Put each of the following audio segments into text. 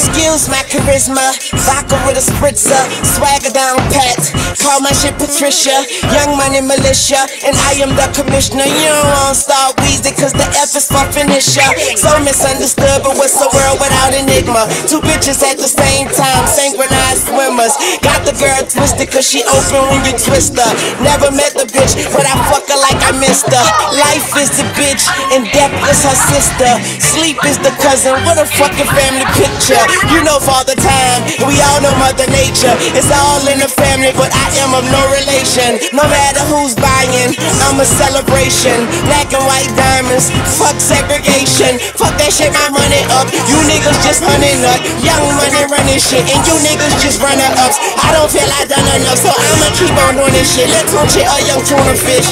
Excuse my charisma, vodka with a spritzer, swagger down pat, call my shit Patricia, Young Money Militia, and I am the commissioner. You don't wanna start wheezing cause the F is for finisher. So misunderstood, but what's the world without enigma? Two bitches at the same time, synchronized swimmers. Got the girl twisted cause she open when you twist her. Never met the bitch, but I fuck her like I missed her. Life is the bitch, and death is her sister. Sleep is the cousin, what a fucking family picture. You know Father Time, we all know Mother Nature. It's all in the family, but I am of no relation. No matter who's buying, I'm a celebration. Black and white diamonds, fuck segregation. Fuck that shit, my money up. You niggas just running up. Young Money running shit, and you niggas just running up. I don't feel I done enough, so I'ma keep on doing this shit. Let's punch it up, young tuna fish.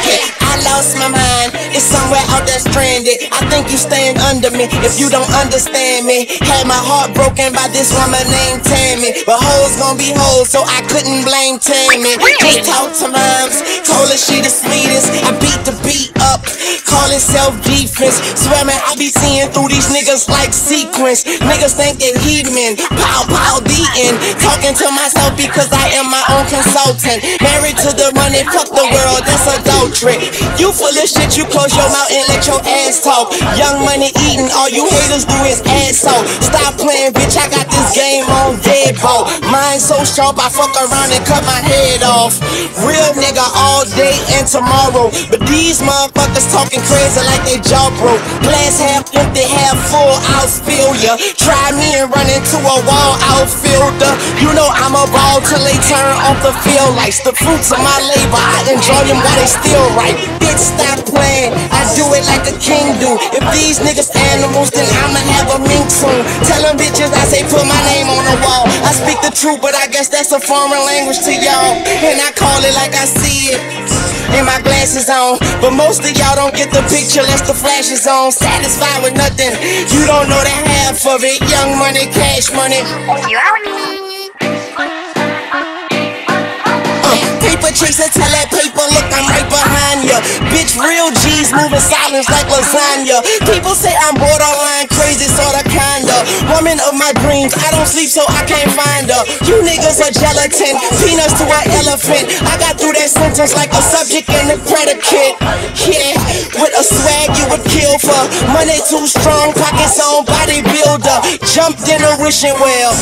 Okay. Lost my mind, it's somewhere out there stranded. I think you staying under me if you don't understand me. Had my heart broken by this woman named Tammy, but hoes gon' be hoes, so I couldn't blame Tammy. Just talk to moms, told her she the sweetest. I beat the beat up, call it self-defense. Swear man, I be seeing through these niggas like sequence. Niggas think they heathen, pow pow beating. Talking to myself because I am my own consultant. Married to the money, fuck the world, that's adultery. You full of shit, you close your mouth and let your ass talk. Young Money eating, all you haters do is ass talk. Stop playing, bitch, I got this game on deadbolt. Mine so sharp, I fuck around and cut my head off. Real nigga all day and tomorrow. But these motherfuckers talking crazy like they jaw broke. Glass half empty, half full, I'll spill ya. Try me and run into a wall, outfielder. You know I'm a ball till they turn off the field lights. The fruits of my labor, I enjoy them while they still right. Bitch, stop playing, I do it like a king do. If these niggas animals, then I'ma have a mink soon. Tell them bitches I say put my name on the wall. I speak the truth, but I guess that's a foreign language to y'all. And I call it like I see it, and my glasses on. But most of y'all don't get the picture unless the flash is on. Satisfied with nothing, you don't know the half of it. Young Money, Cash Money. Paper chicks that tell that paper, look, I'm right behind ya. Bitch, real G's moving silence like lasagna. People say I'm borderline crazy, sorta kinda. Woman of my dreams, I don't sleep so I can't find her. You niggas are gelatin, peanuts to an elephant. I got through that sentence like a subject and a predicate. Yeah, with a swag you would kill for. Money too strong, pockets on bodybuilder. Jumped in a wishing well,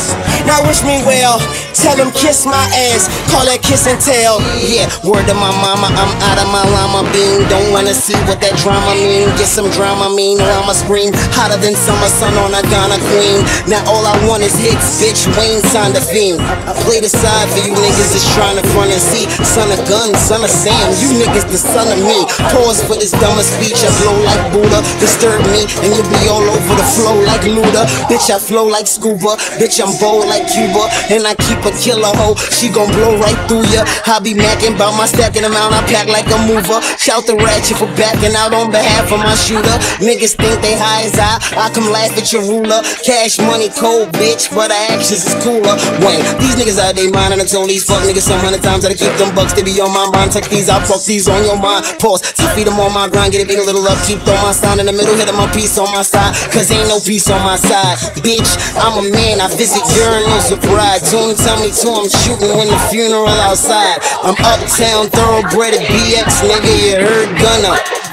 now wish me well. Tell him kiss my ass, call that kiss and tell. Yeah, word to my mama, I'm out of my llama bean. Don't wanna see what that drama mean. Get some drama mean, or I'ma scream hotter than summer sun on a Ghana queen. Now all I want is hits, bitch, Wayne signed a theme. I play the side for you niggas that's trying to front and see. Son of gun, son of Sam, you niggas the son of me. Pause for this dumbest speech, I blow like Buddha. Disturb me, and you be all over the flow like Luda. Bitch, I flow like scuba, bitch, I'm bold like Cuba. And I keep a killer hoe, she gon' blow right through ya. I be macking about my stacking amount, I pack like a mover. Shout the ratchet for backing out on behalf of my shooter. Niggas think they high as I come laugh at your ruler. Cash Money cold, bitch, but our actions is cooler. Wayne, these niggas out they mind and it's on these fuck niggas. Some 100 times that I keep them bucks, they be on my mind. Take these, I fuck these on your mind. Pause, to feed them on my grind, get it big a little up. Keep throw my sound in the middle, hit them my piece on my side. Cause ain't no peace on my side. Bitch, I'm a man, I visit urinals with pride. Tune tell me too, I'm shooting when the funeral outside. I'm uptown thoroughbred at BX, nigga, you heard gunna.